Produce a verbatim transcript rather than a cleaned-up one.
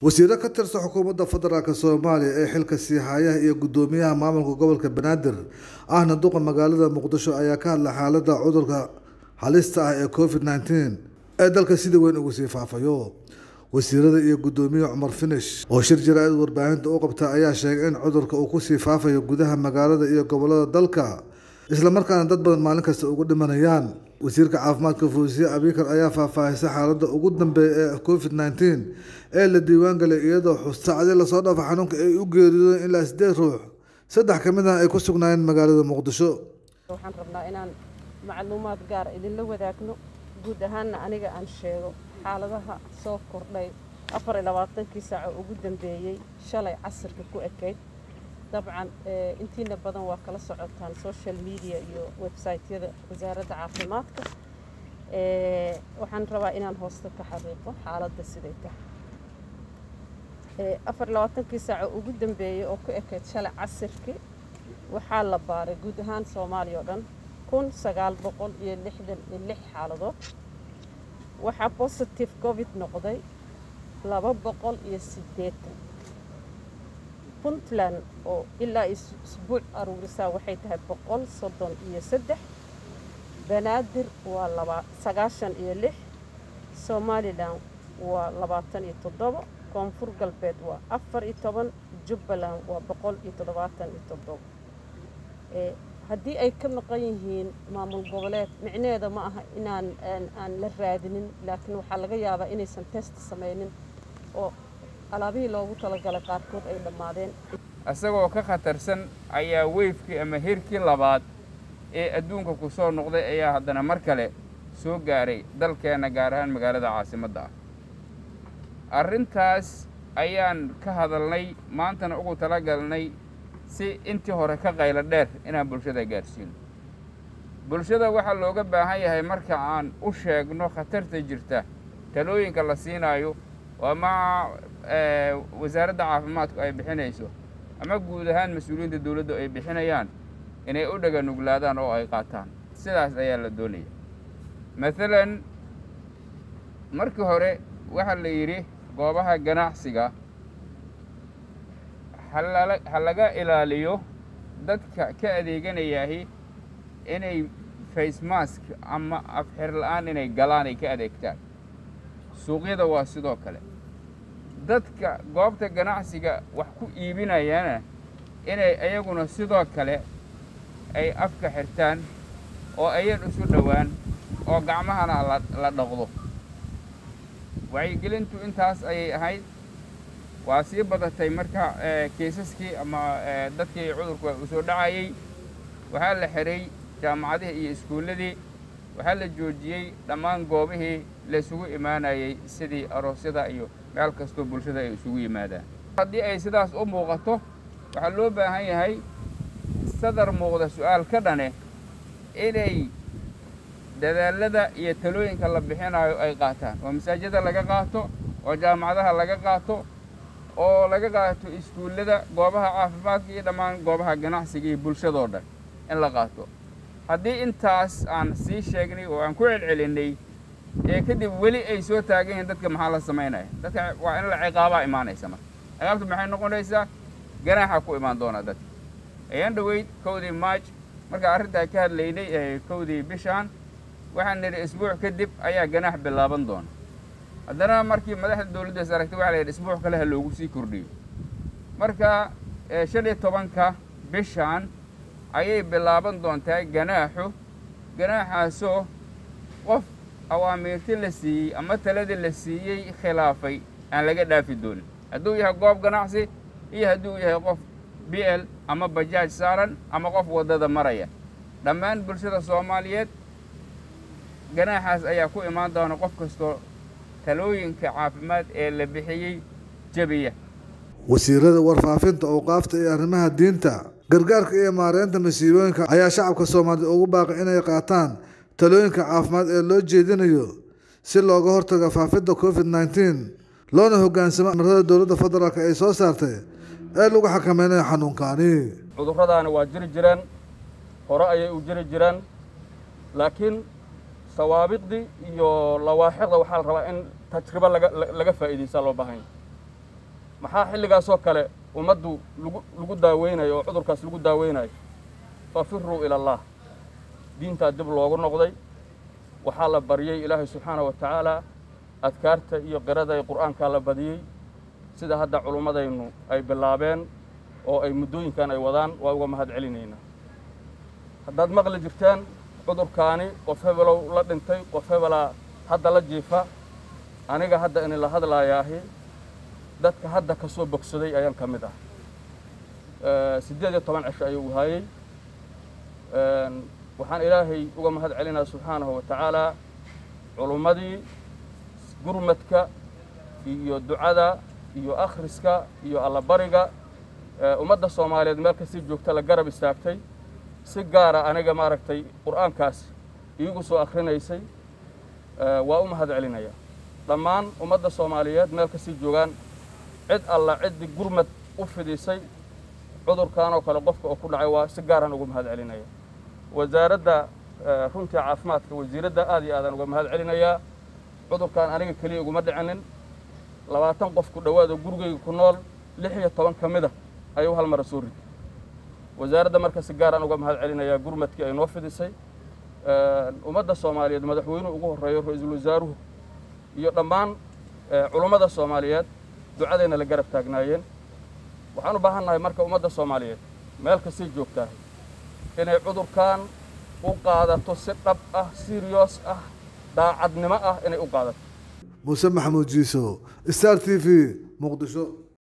وزيرة كترسو حكومة فدرالك Soomaaliya ee xilka siihaya iyo gudoomiyaha maamulka gobolka Banaadir ahna duqa magaalada Muqdisho ayaa ka hadlay xaaladda cudurka halista ah ee COVID nineteen ee dalka sida weyn ugu sii faafayo. Wasiirada iyo gudoomiyaha Umar Finish oo shir jaraa'id warbaahinta u qabtay ayaa sheegay in cudurka uu ku sii faafayo gudaha magaalada iyo gobolada dalka isla markaana dad badan maalin kasta ugu dhimanayaan. Wasiirka caafimaadka Fuusiye Abikar ayaa faahfaahisay xaaladda ugu dambeeyay ee COVID nineteen ee la diiwaan galay iyadoo xusaasadii la soo dhaafay xanuunka ay u geeriyoodeen ilaa siddeed ruux saddex ka mid ah ay ku sugnaayeen magaalada Muqdisho. Waxaan rabnaa inaan macluumaad gaar ah idinla wadaagno guud ahaan aniga aan sheego xaaladaha soo kordhay afar iyo labaatanka saac ugu dambeeyay shalay casirka ku ekeyd. طبعا انتينا بدن waa kala socotaan social media iyo website-yada wasaaradda caafimaadka ee waxaan rabaa inaan hoosta ka xariiqo xaaladda sidee tahay ee afar iyo labaatanka saac ugu dambeeyay oo ku ekeyd shalay casirka waxaa la baaray guud ahaan Soomaaliya oo dhan kun sagaal boqol iyo lixdan iyo lix xaaladood waxaa positive covid noqday laba boqol iyo siddeed. Puntland oo ilaa isbuuc aruurisa waxay tahay boqol iyo sodon iyo saddex, Banaadir waa sagaashan iyo lix, Somaliland waa labaatan iyo toddoba, Koonfur Galbeed waa afar iyo toban, Jubbaland waa boqol iyo toddobaatan iyo toddoba. ee hadii ay ka maqan yihiin maamul goboleed micneeda ma aha inaan aan la raadinin, laakiin waxa laga yaabaa inaysan test sameeynin oo alaabihii loogu talagalay qaarkood ay dhamaadeen. Asagoo ka khatarsan ayaa weefkii ama heerkii labaad ee adduunka ku soo noqday ayaa haddana mar kale soo gaaray dalkeena, gaar ahaan magaalada caasimadda ah. Arrintaas ayaan ka hadalnay, maantana ugu talagalnay si intii hore ka qaylo dheer inaan bulshada gaarsiino. Bulshada waxaa looga baahan yahay marka aan u sheegno khatarta jirta talooyinka la siinayo ومع وزارة عافماتك أي بحنيسو أما جودهان مسؤولين الدولة أي بحنيان إن يودع نقلادان أو أي قاتان سلاس أيال الدولية مثلاً مركو هري واحد يري قابها جناح سجا حلق حلقة إلى ليو ضد كأدي جنياهي إن فيس ماسك أما أفحر الآن إن جلاني كأدي كتار سوقيدا واسدو كله dadka goobta ganacsiga wax ku iibinayaan inay ayaguna sidoo kale ay afka xirtaan oo ay isu dhawaan oo gacmahana la dhaqdo. Wacyigelintu intaas ayay ahayd. Waa sii badatay marka kiisaskii ama dadkii cudurku u soo dhacayay waxaa la xiray jaamacadaha iyo iskuuladii, waxaa la joojiyay dhammaan goobihii la isugu imaanayay sidii aroosyada iyo meel kasto bulshada ay isugu yimaadaan. Haddii ay sidaas u muuqato waxa loo baahan yahay sadar muuqda su'aal ka dhane inay dadaalada iyo talooyinka la bixinayo ay qaataan oo masaajidada laga qaato oo jaamacadaha laga qaato oo laga qaato iskuulada, goobaha caafimaadka iyo dhammaan goobaha ganacsiga iyo bulshada dhan in la qaato. Haddii intaas aan sii sheegnay oo aan ku celcelinay ee kadib wali ay soo taageen dadka maxaa la sameeynaa dadka waa in la ciqaabaa iimaanaysa marka ciqaabtu maxay noqonaysaa ganaaxa ku iimaan doona dadka ayaan dhaweyd koodii March marka arrinta ka hadlaynay ee koodii bishaan waxaan niri isbuuc kadib ayaa ganaax bilaaban doona. Haddana markii madaxda dawladda saragtay waxa la yiri isbuuc kale ha loogu sii kordhiyo marka shan iyo tobanka bishaan ayay bilaaban doontaa ganaaxu. Ganaaxaasoo qof awaamirtii la siiyay ama taladii la siiyay khilaafay aan laga dhaafi doonin hadduu yahay goob ganacsi iyo hadduu yahay qof B L ama bajaaj saaran ama qof wadada maraya. Dhammaan bulshada Soomaaliyeed ganaaxaas ayaa ku imaan doona qof kastoo talooyinka caafimaad ee la bixiyay jabiya. Wasiirada warfaafinta awqaafta iyo arrimaha diinta gargaarka iyo maareynta masiibooyinka ayaa shacabka Soomaaliyeed ugu baaqay inay qaataan talooyinka caafimaad ee loo jeedinayo si looga hortago faafidda COVID nineteen loona hoggaansamo amarada dowladda federaalk ay soo saartay ee lagu xakameynayo xanuunkaani. Cudurradaani waa jiri jireen, hore ayay u jiri jireen, laakiin sawaabiqdii iyo lawaaxiqda waxaa la rabaa in tajribo laga faa'iidaysa loo baahan yahay. maxaa xilligaas oo kale umadu lagu daaweynayo oo cudurkaas lagu daaweynayo fafirru ila allah diinta dib loogu noqday waxa la bariyay ilaahay subhanahu wa ta'ala adkaarta iyo qirada ee quraanka la badiyay sida hadda culimadaynu ay bilaabeen oo ay mudooyinkan ay wadaan waa uga mahad celinayna haddaad maqli jirtaan cudurkaani qof heblow la dhintay qof hebla hadda la jiifa aniga hadda in la hadlaayaahi dadka hadda ka soo bogsaday ayaan kamid ah ee sideed iyo toban cisho ayuu hayay ee waxaan ilaahay uga mahad celinaa subhanahu wa ta'ala culumadii gurmadka iyo ducada iyo akhriska iyo alla bariga umada Soomaaliyeed meel ka si joogta la garab istaagtay si gaar ah aniga ma aragtay quraankaas igu soo akhrinaysay waa u mahad celinaya dhammaan umada Soomaaliyeed meel ka si joogan cid alla cid gurmad u fideysay cudurkan oo kale qofka oo ku dhacay waa si gaar ah ugu mahad celinaya wasaaradda runtii caafimaadka wasiiradda aad iyo aadan ugu mahad celinaya cudurkan aniga kaliya ugu ma dhicinin labaatan qof ku dhawaado gurigayga ku nool lix iyo toban kamida ayuu hal mar soo riday wasaaradda marka si gaar ah ugu mahad celinaya gurmadkii ay noo fidisay umada Soomaaliyeed madaxweynuhu ugu horeeyo ra'iisul wasaaruhu iyo dhammaan culimada Soomaaliyeed ducadeena la garab taagnaayeen waxaan u baahanahay marka umada Soomaaliyeed meel ka si joogtaa inay cudurkan u qaadato si dhab ah serious ah daacadnimo ah inay u qaadato Muuse Maxamuud Jiiso Star T V Muqdisho.